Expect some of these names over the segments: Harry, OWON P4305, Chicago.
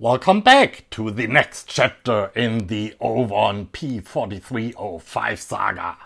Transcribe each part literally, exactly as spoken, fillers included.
Welcome back to the next chapter in the OWON P forty-three oh five saga.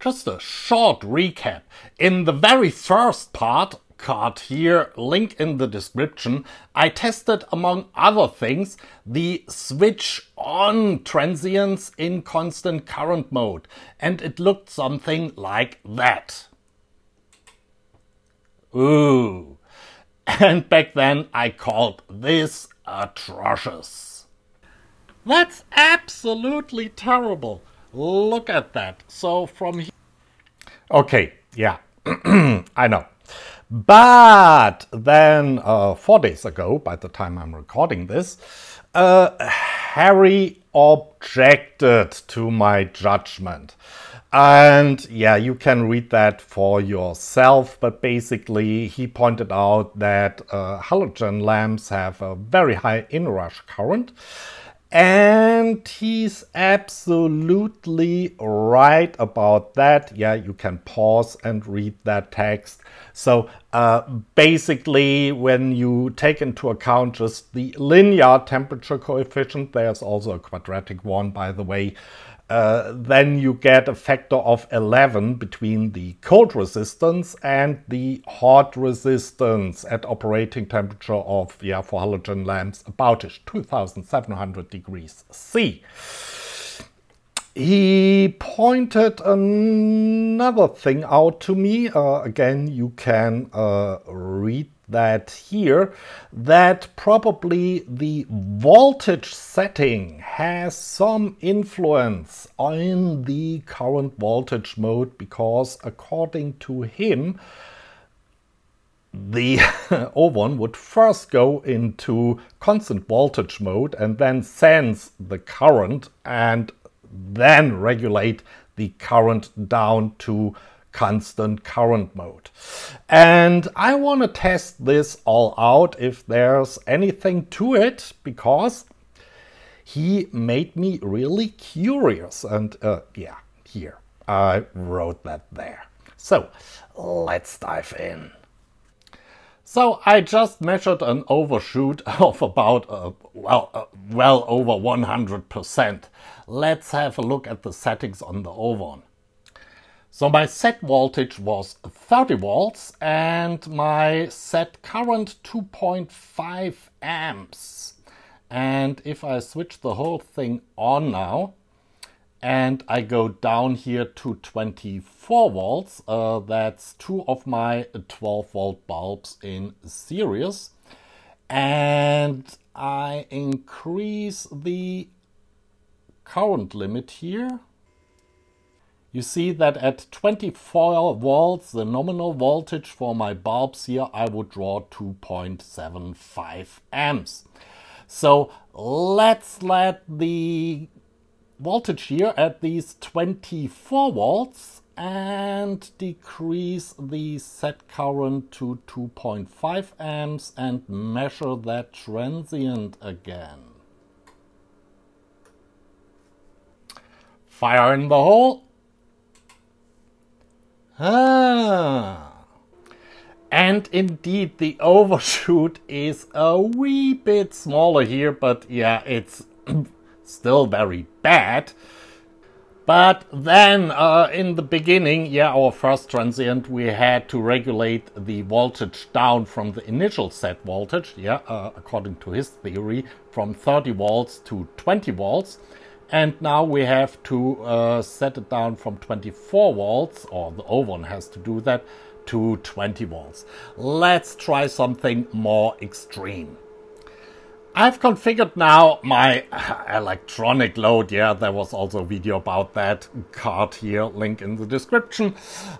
Just a short recap. In the very first part, card here, link in the description, I tested, among other things, the switch on transients in constant current mode, and it looked something like that. Ooh. And back then I called this atrocious. That's absolutely terrible. Look at that. So from here... Okay, yeah, I know. But then uh, four days ago, by the time I'm recording this, uh, Harry objected to my judgment. And yeah, you can read that for yourself, but basically he pointed out that uh, halogen lamps have a very high inrush current, and he's absolutely right about that. Yeah, you can pause and read that text. So uh, basically, when you take into account just the linear temperature coefficient, there's also a quadratic one, by the way, Uh, then you get a factor of eleven between the cold resistance and the hot resistance at operating temperature of, yeah, for halogen lamps, aboutish two thousand seven hundred degrees C. He pointed another thing out to me. Uh, again, you can uh, read that here, that probably the voltage setting has some influence on the current voltage mode, because according to him, the OWON would first go into constant voltage mode and then sense the current and then regulate the current down to constant current mode. And I want to test this all out if there's anything to it, because he made me really curious. And uh, yeah, here, I wrote that there. So let's dive in. So I just measured an overshoot of about, uh, well, uh, well over one hundred percent. Let's have a look at the settings on the OWON. So my set voltage was thirty volts and my set current two point five amps. And if I switch the whole thing on now and I go down here to twenty-four volts, uh, that's two of my twelve volt bulbs in series. And I increase the current limit here. You see that at twenty-four volts, the nominal voltage for my bulbs here, I would draw two point seven five amps. So let's let the voltage here at these twenty-four volts and decrease the set current to two point five amps and measure that transient again. Fire in the hole. Ah, and indeed the overshoot is a wee bit smaller here, but yeah, it's still very bad. But then uh, in the beginning, yeah, our first transient, we had to regulate the voltage down from the initial set voltage, yeah, uh, according to his theory, from thirty volts to twenty volts. And now we have to uh, set it down from twenty-four volts, or the OWON has to do that, to twenty volts. Let's try something more extreme. I've configured now my electronic load. Yeah, there was also a video about that, card here, link in the description,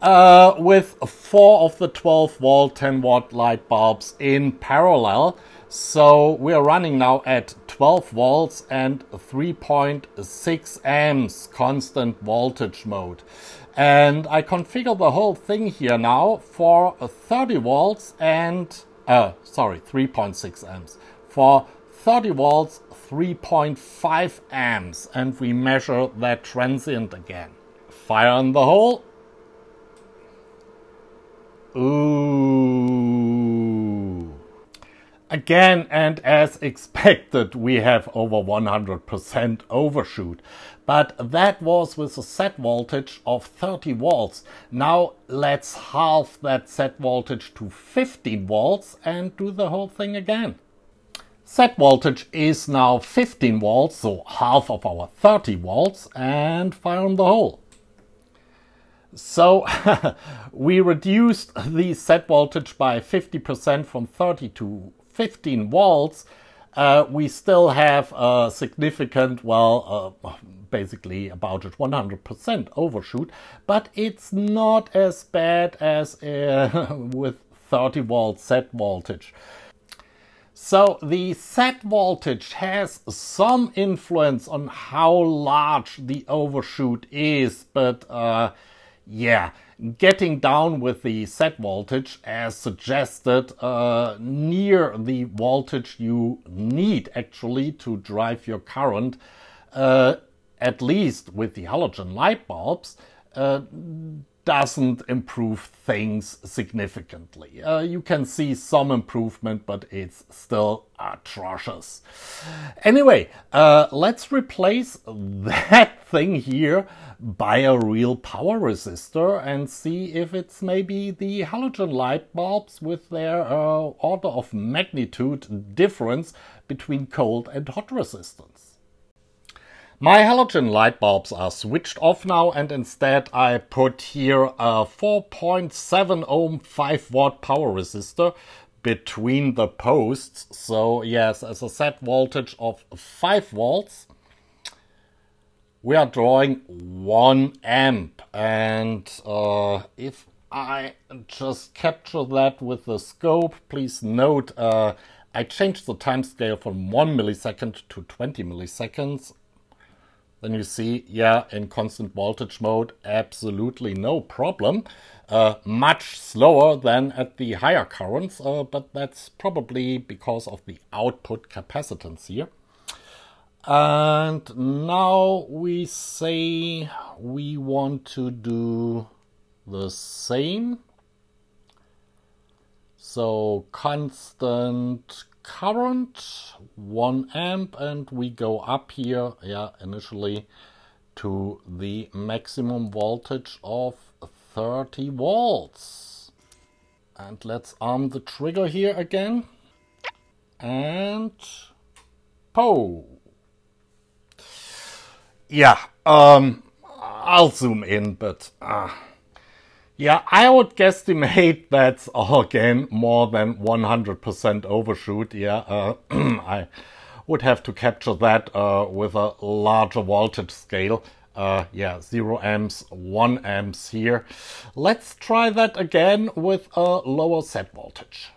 uh, with four of the twelve volt, ten watt light bulbs in parallel. So we are running now at twelve volts and three point six amps constant voltage mode. And I configure the whole thing here now for thirty volts and, uh, sorry, three point six amps. For thirty volts, three point five amps. And we measure that transient again. Fire in the hole. Ooh. Again, and as expected, we have over one hundred percent overshoot, but that was with a set voltage of thirty volts. Now let's halve that set voltage to fifteen volts and do the whole thing again. Set voltage is now fifteen volts, so half of our thirty volts, and fire in the hole. So we reduced the set voltage by fifty percent from thirty to fifteen volts. Uh, we still have a significant, well, uh, basically about one hundred percent overshoot, but it's not as bad as uh, with thirty volt set voltage. So the set voltage has some influence on how large the overshoot is, but uh, yeah, getting down with the set voltage as suggested uh, near the voltage you need actually to drive your current, uh, at least with the halogen light bulbs, uh, doesn't improve things significantly. Uh, you can see some improvement, but it's still atrocious. Anyway, uh, let's replace that thing here by a real power resistor and see if it's maybe the halogen light bulbs with their uh, order of magnitude difference between cold and hot resistance. My halogen light bulbs are switched off now, and instead I put here a four point seven ohm five watt power resistor between the posts. So yes, as a set voltage of five volts, we are drawing one amp. And uh, if I just capture that with the scope, please note uh, I changed the time scale from one millisecond to twenty milliseconds. Then you see, yeah, in constant voltage mode, absolutely no problem. Uh, much slower than at the higher currents, uh, but that's probably because of the output capacitance here. And now we say we want to do the same. So constant current, one amp, and we go up here, yeah, initially to the maximum voltage of thirty volts. And let's arm the trigger here again. And po! Yeah, um, I'll zoom in, but... Uh, Yeah, I would guesstimate that's, again, more than one hundred percent overshoot. Yeah, uh, I would have to capture that uh, with a larger voltage scale. Uh, yeah, zero amps, one amps here. Let's try that again with a lower set voltage.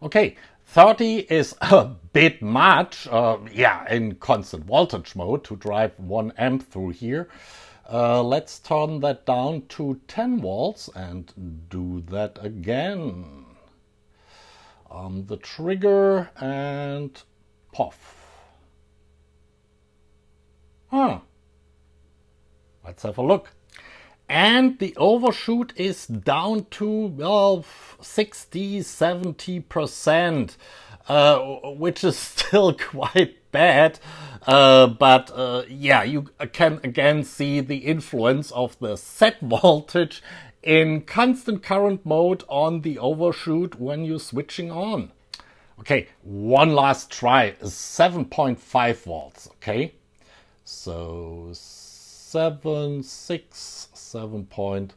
Okay, thirty is a bit much, uh, yeah, in constant voltage mode to drive one amp through here. Uh, let's turn that down to ten volts and do that again. Um, the trigger and poff. Huh. Let's have a look. And the overshoot is down to, well, sixty, seventy percent, uh, which is still quite bad, uh, but uh, yeah, you can again see the influence of the set voltage in constant current mode on the overshoot when you're switching on. Okay, one last try, seven point five volts, okay? So, seven, six, seven point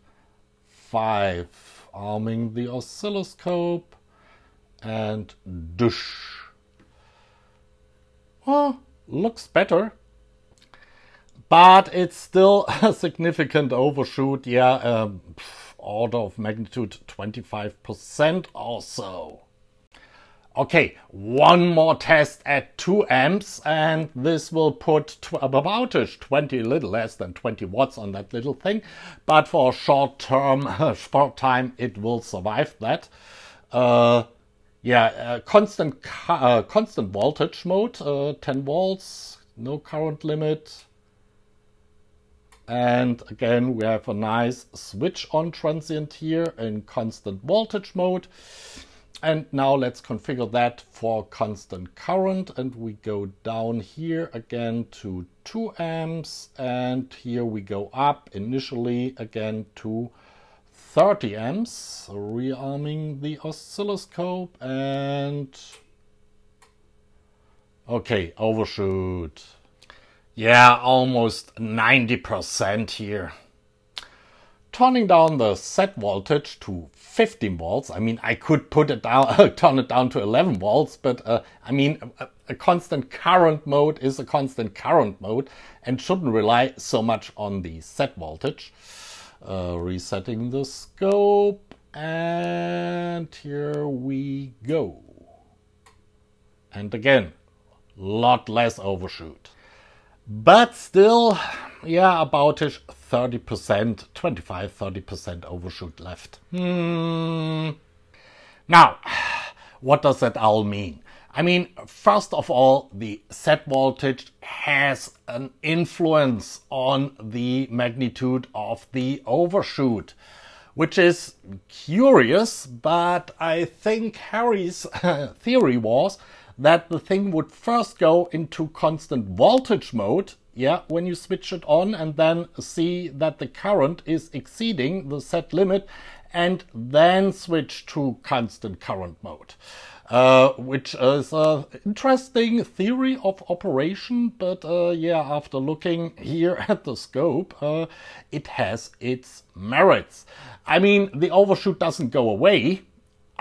five, arming the oscilloscope, and doosh. Oh, looks better, but it's still a significant overshoot, yeah, um, pff, order of magnitude twenty-five percent or so. Okay, one more test at two amps, and this will put aboutish twenty, a little less than twenty watts on that little thing, but for a short term, short time, it will survive that. Uh, Yeah, uh, constant uh, constant voltage mode, uh, ten volts, no current limit. And again, we have a nice switch on transient here in constant voltage mode. And now let's configure that for constant current, and we go down here again to two amps, and here we go up initially again to thirty amps, rearming the oscilloscope, and okay, overshoot. Yeah, almost ninety percent here. Turning down the set voltage to fifteen volts, I mean, I could put it down, turn it down to eleven volts, but uh, I mean, a, a constant current mode is a constant current mode and shouldn't rely so much on the set voltage. Uh, resetting the scope, and here we go. And again, a lot less overshoot. But still, yeah, aboutish thirty percent, twenty-five to thirty percent overshoot left. Hmm. Now, what does that all mean? I mean, first of all, the set voltage has an influence on the magnitude of the overshoot, which is curious, but I think Harry's theory was that the thing would first go into constant voltage mode, yeah, when you switch it on, and then see that the current is exceeding the set limit, and then switch to constant current mode, uh, which is an interesting theory of operation, but uh, yeah, after looking here at the scope, uh, it has its merits. I mean, the overshoot doesn't go away,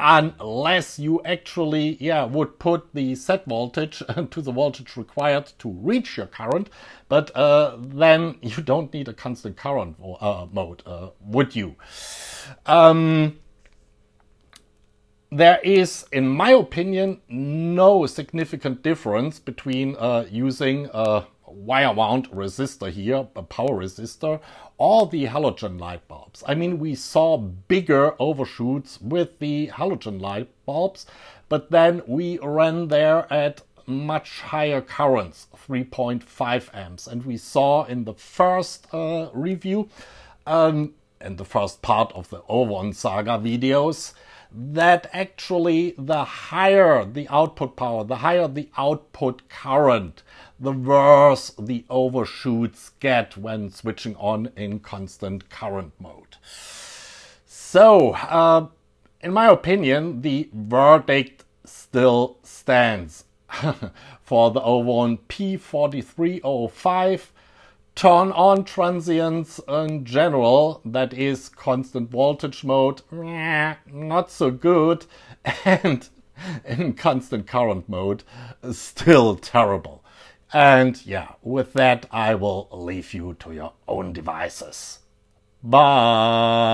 unless you actually, yeah, would put the set voltage to the voltage required to reach your current, but uh, then you don't need a constant current uh, mode, uh, would you? Um, there is, in my opinion, no significant difference between uh, using a wire wound resistor here, a power resistor, or the halogen light bulbs. I mean, we saw bigger overshoots with the halogen light bulbs, but then we ran there at much higher currents, three point five amps, and we saw in the first uh, review um, and the first part of the OWON saga videos that actually the higher the output power, the higher the output current, the worse the overshoots get when switching on in constant current mode. So, uh, in my opinion, the verdict still stands for the OWON P four three zero five. Turn on transients in general, that is constant voltage mode, not so good, and in constant current mode, still terrible. And yeah, with that I will leave you to your own devices. Bye!